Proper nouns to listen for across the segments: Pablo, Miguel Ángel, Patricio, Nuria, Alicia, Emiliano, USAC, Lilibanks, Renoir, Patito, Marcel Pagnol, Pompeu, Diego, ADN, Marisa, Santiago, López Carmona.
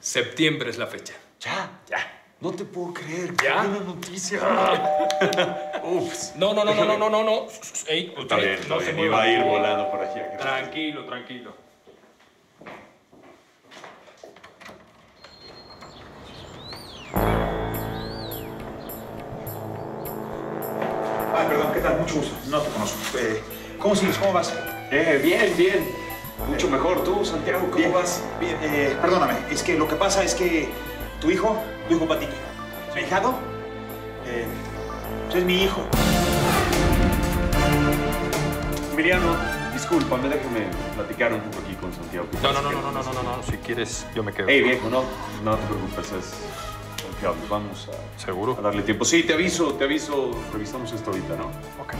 Septiembre es la fecha. Ya. No te puedo creer. ¿Ya? ¡Qué buena noticia! Ups. No. Ey, está bien. Iba a ir volando por aquí. Tranquilo. Ay, perdón, ¿qué tal? Mucho gusto. No te conozco. ¿Cómo sigues? ¿Cómo vas? Bien. Mucho mejor. Tú, Santiago, ¿cómo vas? Bien. Perdóname, es que lo que pasa es que tu hijo Patito, ¿mi hijado? Es mi hijo. Emiliano, discúlpame, déjame platicar un poco aquí con Santiago. No, si quieres, yo me quedo. Ey, viejo, no te preocupes, es confiable. Vamos a... ¿Seguro? A darle tiempo. Sí, te aviso. Revisamos esto ahorita, ¿no? Ok.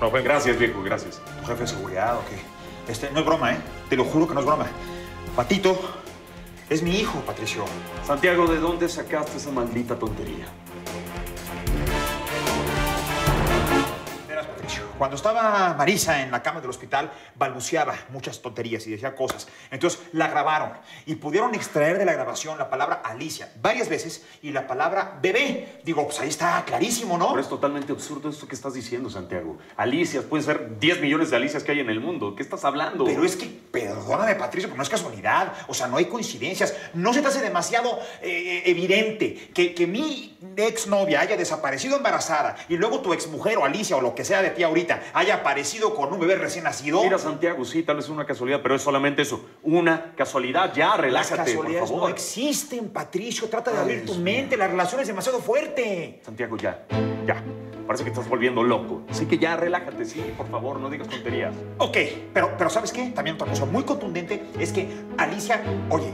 Vale. Gracias, viejo, gracias. ¿Tu jefe de seguridad o qué? No es broma, ¿eh? Te lo juro que no es broma. Patito es mi hijo, Patricio. Santiago, ¿de dónde sacaste esa maldita tontería? Verás, Patricio, cuando estaba Marisa en la cama del hospital, balbuceaba muchas tonterías y decía cosas. Entonces la grabaron y pudieron extraer de la grabación la palabra Alicia varias veces y la palabra bebé. Digo, pues ahí está clarísimo, ¿no? Pero es totalmente absurdo esto que estás diciendo, Santiago. Alicias, pueden ser 10 millones de alicias que hay en el mundo. ¿Qué estás hablando? Pero es que, perdóname, Patricio, pero no es casualidad. O sea, no hay coincidencias. No se te hace demasiado evidente que mi exnovia haya desaparecido embarazada y luego tu exmujer o Alicia o lo que sea de ti ahorita haya aparecido con un bebé recién nacido. Mira, Santiago, sí, tal vez es una casualidad, pero es solamente eso. Una casualidad. Ya, relájate, por favor. Las casualidades no existen, Patricio. Trata de abrir tu mente. La relación es demasiado fuerte. Santiago, ya. Parece que estás volviendo loco. Así que ya, relájate, sí, por favor. No digas tonterías. Ok, pero ¿sabes qué? También otra cosa muy contundente es que Alicia, oye,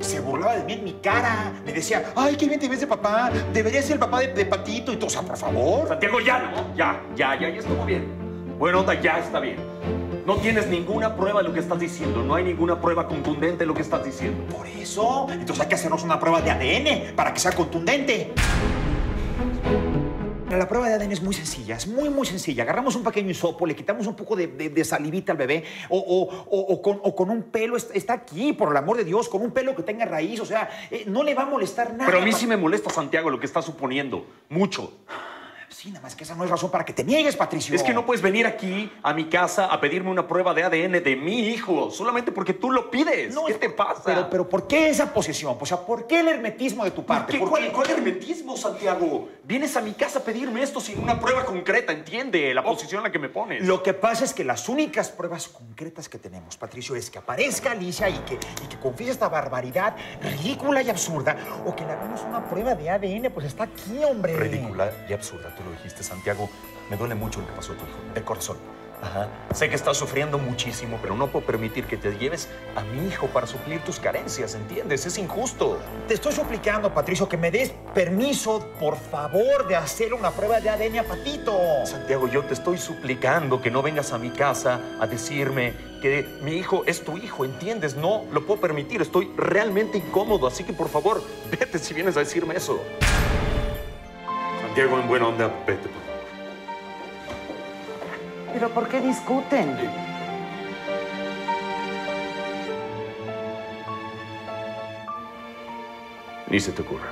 se burlaba de mí en mi cara. Me decía, ay, qué bien te ves de papá. Deberías ser el papá de Patito y todo. O sea, por favor. Santiago, ya, ¿no? Ya estuvo bien. Bueno, ya está bien. No tienes ninguna prueba de lo que estás diciendo. No hay ninguna prueba contundente de lo que estás diciendo. Por eso, entonces hay que hacernos una prueba de ADN para que sea contundente. La prueba de ADN es muy sencilla, es muy sencilla. Agarramos un pequeño hisopo, le quitamos un poco de salivita al bebé o con un pelo, está aquí, por el amor de Dios, con un pelo que tenga raíz, o sea, no le va a molestar nada. Pero a mí sí me molesta, Santiago, lo que está suponiendo, mucho. Sí, nada más que esa no es razón para que te niegues, Patricio. Es que no puedes venir aquí a mi casa a pedirme una prueba de ADN de mi hijo solamente porque tú lo pides. No, ¿qué te pasa? Pero ¿por qué esa posesión? O sea, ¿por qué el hermetismo de tu parte? ¿Cuál hermetismo, Santiago? Vienes a mi casa a pedirme esto sin una prueba concreta, entiende la posición en la que me pones. Lo que pasa es que las únicas pruebas concretas que tenemos, Patricio, es que aparezca Alicia y que confiese esta barbaridad ridícula y absurda, o que le hagamos una prueba de ADN, pues está aquí, hombre. Ridícula y absurda, tú lo dijiste, Santiago. Me duele mucho lo que pasó a tu hijo. El corazón. Ajá. Sé que estás sufriendo muchísimo, pero no puedo permitir que te lleves a mi hijo para suplir tus carencias, ¿entiendes? Es injusto. Te estoy suplicando, Patricio, que me des permiso, por favor, de hacer una prueba de ADN a Patito. Santiago, yo te estoy suplicando que no vengas a mi casa a decirme que mi hijo es tu hijo, ¿entiendes? No lo puedo permitir. Estoy realmente incómodo, así que, por favor, vete si vienes a decirme eso. Diego, en buena onda, vete, por favor. ¿Pero por qué discuten? Sí. Ni se te ocurra.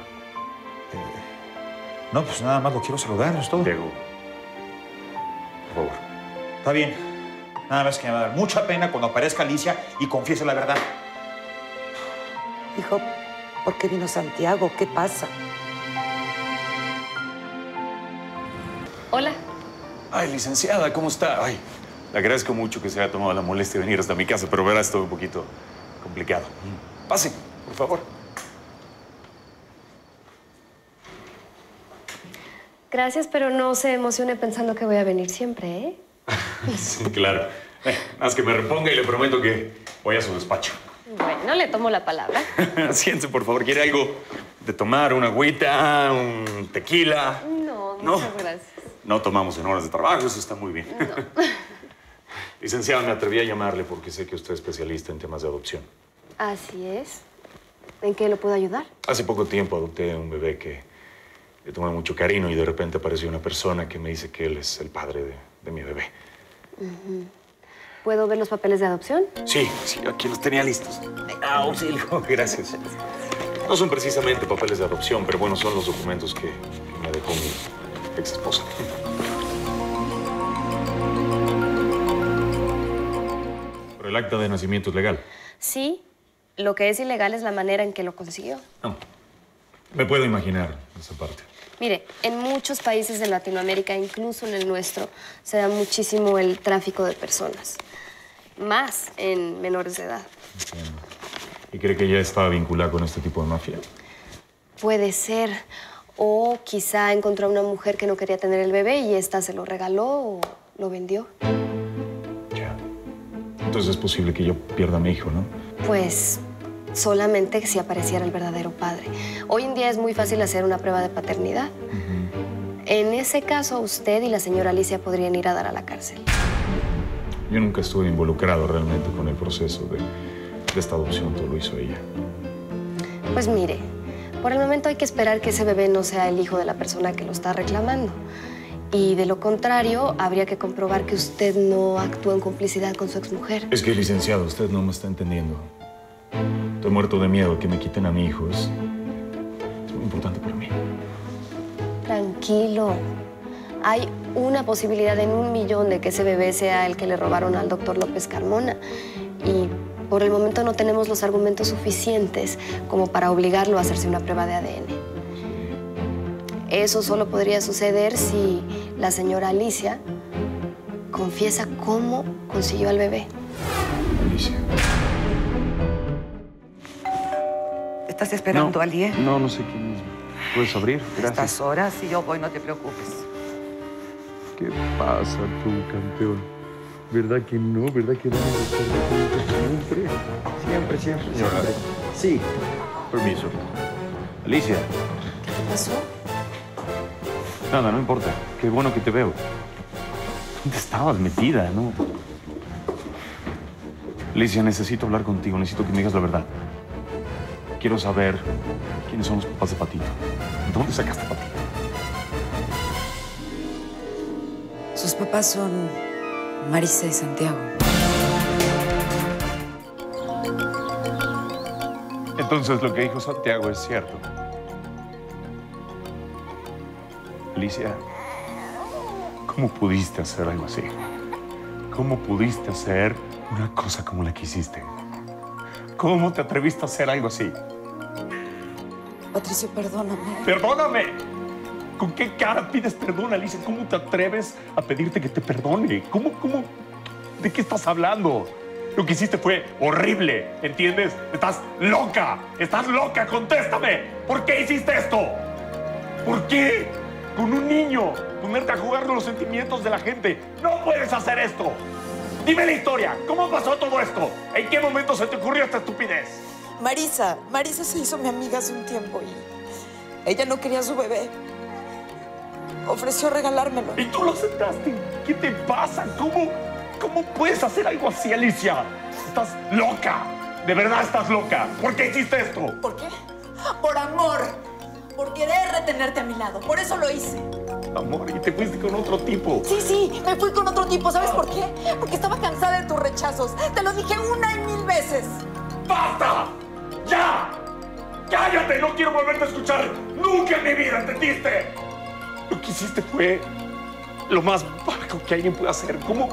No, pues nada más lo quiero saludar, es todo. Diego, por favor. Está bien. Nada más que me va a dar mucha pena cuando aparezca Alicia y confiese la verdad. Hijo, ¿por qué vino Santiago? ¿Qué pasa? Hola. Ay, licenciada, ¿cómo está? Ay, le agradezco mucho que se haya tomado la molestia de venir hasta mi casa, pero verás, todo un poquito complicado. Pase, por favor. Gracias, pero no se emocione pensando que voy a venir siempre, ¿eh? Sí, claro. Más que me reponga y le prometo que voy a su despacho. Bueno, le tomo la palabra. Siéntese, por favor. ¿Quiere algo de tomar? ¿Una agüita? ¿Un tequila? No, muchas gracias. No tomamos en horas de trabajo, eso está muy bien. No. Licenciada, me atreví a llamarle porque sé que usted es especialista en temas de adopción. Así es. ¿En qué lo puedo ayudar? Hace poco tiempo adopté a un bebé que le tomé mucho cariño y de repente apareció una persona que me dice que él es el padre de mi bebé. Uh-huh. ¿Puedo ver los papeles de adopción? Sí, sí, aquí los tenía listos. Ah, auxilio, gracias. No son precisamente papeles de adopción, pero bueno, son los documentos que me dejó mi ex esposa. Pero el acta de nacimiento es legal. Sí, lo que es ilegal es la manera en que lo consiguió. No, me puedo imaginar esa parte. Mire, en muchos países de Latinoamérica, incluso en el nuestro, se da muchísimo el tráfico de personas. Más en menores de edad. Entiendo. ¿Y cree que ya está vinculada con este tipo de mafia? Puede ser. O quizá encontró a una mujer que no quería tener el bebé y esta se lo regaló o lo vendió. Ya. Entonces es posible que yo pierda a mi hijo, ¿no? Pues... solamente si apareciera el verdadero padre. Hoy en día es muy fácil hacer una prueba de paternidad. Uh-huh. En ese caso, usted y la señora Alicia podrían ir a dar a la cárcel. Yo nunca estuve involucrado realmente con el proceso de esta adopción. Todo lo hizo ella. Pues mire, por el momento hay que esperar que ese bebé no sea el hijo de la persona que lo está reclamando. Y de lo contrario, habría que comprobar que usted no actuó en complicidad con su exmujer. Es que, licenciado, usted no me está entendiendo. Estoy muerto de miedo que me quiten a mi hijo. Es muy importante para mí. Tranquilo. Hay una posibilidad en 1.000.000 de que ese bebé sea el que le robaron al doctor López Carmona. Y por el momento no tenemos los argumentos suficientes como para obligarlo a hacerse una prueba de ADN. Eso solo podría suceder si la señora Alicia confiesa cómo consiguió al bebé. Alicia... ¿Estás esperando a alguien? No, no sé quién es. ¿Puedes abrir? Gracias. Estas horas, si yo voy, no te preocupes. ¿Qué pasa tú, campeón? ¿Verdad que no? ¿Verdad que no? Siempre, siempre, siempre. Señora. Sí. Permiso. Alicia. ¿Qué pasó? Nada, no importa. Qué bueno que te veo. ¿Dónde estabas metida, no? Alicia, necesito hablar contigo. Necesito que me digas la verdad. Quiero saber quiénes son los papás de Patito. ¿Dónde sacaste a Patito? Sus papás son Marisa y Santiago. Entonces lo que dijo Santiago es cierto. Alicia, ¿cómo pudiste hacer algo así? ¿Cómo pudiste hacer una cosa como la que hiciste? ¿Cómo te atreviste a hacer algo así? Patricio, perdóname. ¡Perdóname! ¿Con qué cara pides perdón, Alicia? ¿Cómo te atreves a pedirte que te perdone? ¿Cómo? ¿De qué estás hablando? Lo que hiciste fue horrible, ¿entiendes? ¡Estás loca! ¡Estás loca! ¡Contéstame! ¿Por qué hiciste esto? ¿Por qué? Con un niño, ponerte a jugar con los sentimientos de la gente. ¡No puedes hacer esto! Dime la historia. ¿Cómo pasó todo esto? ¿En qué momento se te ocurrió esta estupidez? Marisa se hizo mi amiga hace un tiempo y ella no quería a su bebé. Ofreció regalármelo. ¿Y tú lo aceptaste? ¿Qué te pasa? ¿Cómo puedes hacer algo así, Alicia? Estás loca. De verdad estás loca. ¿Por qué hiciste esto? ¿Por qué? Por amor. Por querer retenerte a mi lado. Por eso lo hice. Amor, y te fuiste con otro tipo. Sí, me fui con otro tipo. ¿Sabes por qué? Porque estaba cansada de tus rechazos. Te lo dije 1,000 veces. ¡Basta! ¡Ya! ¡Cállate! No quiero volverte a escuchar nunca en mi vida, ¿entendiste? Lo que hiciste fue lo más bajo que alguien puede hacer. ¿Cómo